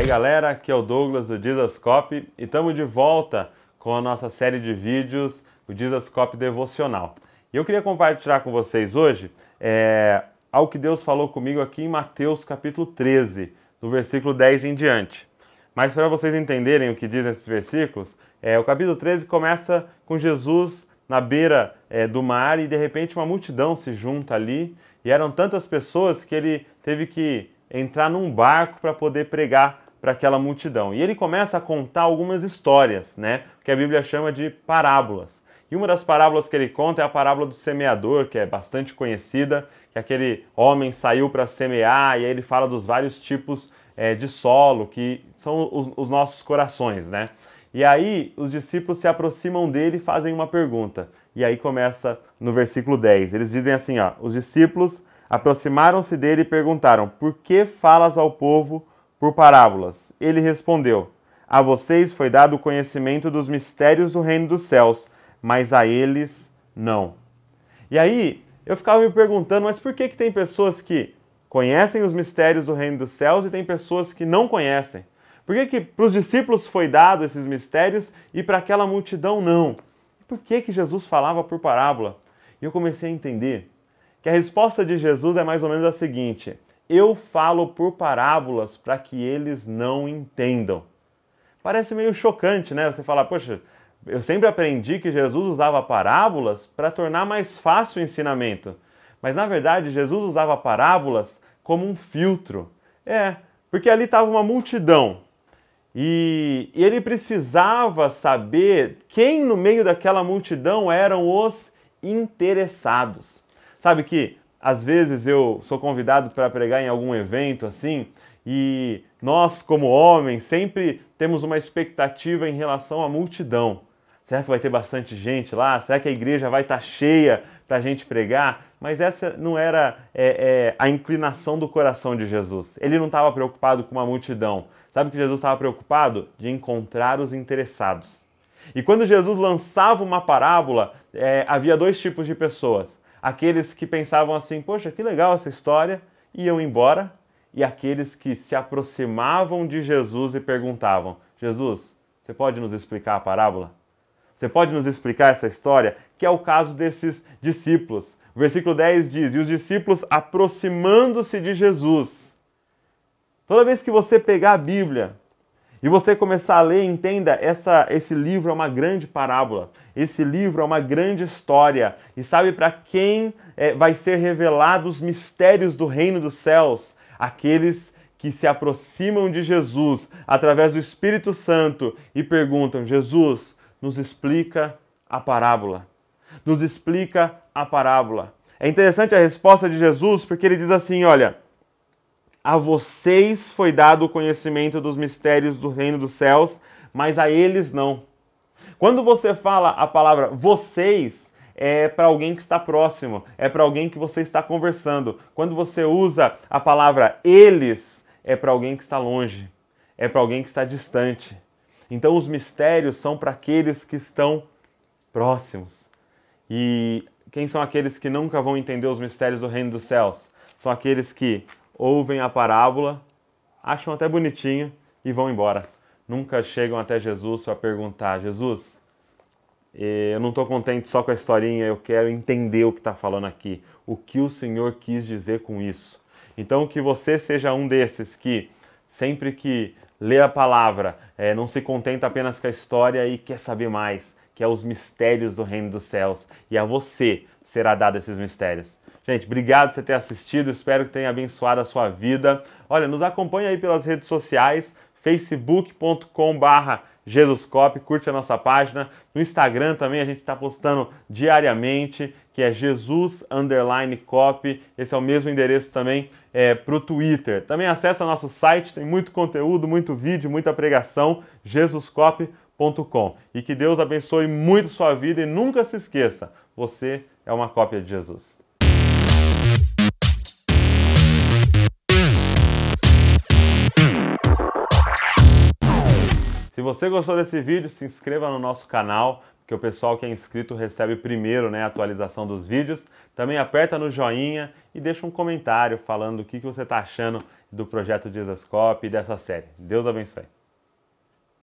E aí galera, aqui é o Douglas do JesusCopy e estamos de volta com a nossa série de vídeos, o JesusCopy Devocional. E eu queria compartilhar com vocês hoje algo que Deus falou comigo aqui em Mateus capítulo 13, do versículo 10 em diante. Mas para vocês entenderem o que dizem esses versículos, o capítulo 13 começa com Jesus na beira do mar e de repente uma multidão se junta ali e eram tantas pessoas que ele teve que entrar num barco para poder pregar para aquela multidão. E ele começa a contar algumas histórias, né? Que a Bíblia chama de parábolas. E uma das parábolas que ele conta é a parábola do semeador, que é bastante conhecida, que aquele homem saiu para semear, e aí ele fala dos vários tipos de solo, que são os nossos corações, né? E aí os discípulos se aproximam dele e fazem uma pergunta. E aí começa no versículo 10. Eles dizem assim, ó, os discípulos aproximaram-se dele e perguntaram, por que falas ao povo por parábolas? Ele respondeu, a vocês foi dado o conhecimento dos mistérios do reino dos céus, mas a eles não. E aí eu ficava me perguntando, mas por que que tem pessoas que conhecem os mistérios do reino dos céus e tem pessoas que não conhecem? Por que que para os discípulos foi dado esses mistérios e para aquela multidão não? E por que que Jesus falava por parábola? E eu comecei a entender que a resposta de Jesus é mais ou menos a seguinte: eu falo por parábolas para que eles não entendam. Parece meio chocante, né? Você fala, poxa, eu sempre aprendi que Jesus usava parábolas para tornar mais fácil o ensinamento. Mas na verdade, Jesus usava parábolas como um filtro. Porque ali estava uma multidão. E ele precisava saber quem no meio daquela multidão eram os interessados. Sabe que às vezes eu sou convidado para pregar em algum evento assim, e nós como homens sempre temos uma expectativa em relação à multidão. Será que vai ter bastante gente lá? Será que a igreja vai estar cheia para a gente pregar? Mas essa não era a inclinação do coração de Jesus. Ele não estava preocupado com uma multidão. Sabe o que Jesus estava preocupado? De encontrar os interessados. E quando Jesus lançava uma parábola, havia dois tipos de pessoas. Aqueles que pensavam assim, poxa, que legal essa história, iam embora. E aqueles que se aproximavam de Jesus e perguntavam, Jesus, você pode nos explicar a parábola? Você pode nos explicar essa história? Que é o caso desses discípulos. O versículo 10 diz, e os discípulos aproximando-se de Jesus. Toda vez que você pegar a Bíblia e você começar a ler, entenda, esse livro é uma grande parábola. Esse livro é uma grande história. E sabe para quem vai ser revelado os mistérios do reino dos céus? Aqueles que se aproximam de Jesus através do Espírito Santo e perguntam, Jesus, nos explica a parábola. Nos explica a parábola. É interessante a resposta de Jesus porque ele diz assim, olha, a vocês foi dado o conhecimento dos mistérios do reino dos céus, mas a eles não. Quando você fala a palavra vocês, é para alguém que está próximo, é para alguém que você está conversando. Quando você usa a palavra eles, é para alguém que está longe, é para alguém que está distante. Então os mistérios são para aqueles que estão próximos. E quem são aqueles que nunca vão entender os mistérios do reino dos céus? São aqueles que ouvem a parábola, acham até bonitinha e vão embora. Nunca chegam até Jesus para perguntar, Jesus, eu não estou contente só com a historinha, eu quero entender o que está falando aqui. O que o Senhor quis dizer com isso? Então que você seja um desses que sempre que lê a palavra, não se contenta apenas com a história e quer saber mais, que é os mistérios do reino dos céus. E a você será dado esses mistérios. Gente, obrigado por você ter assistido, espero que tenha abençoado a sua vida. Olha, nos acompanha aí pelas redes sociais, facebook.com/JesusCopy, curte a nossa página. No Instagram também a gente está postando diariamente, que é Jesus_Copy, esse é o mesmo endereço também para o Twitter. Também acessa nosso site, tem muito conteúdo, muito vídeo, muita pregação, JesusCopy.com. E que Deus abençoe muito a sua vida e nunca se esqueça, você é uma cópia de Jesus. Se você gostou desse vídeo, se inscreva no nosso canal, que o pessoal que é inscrito recebe primeiro, né, a atualização dos vídeos. Também aperta no joinha e deixa um comentário falando o que você está achando do projeto JesusCopy e dessa série. Deus abençoe.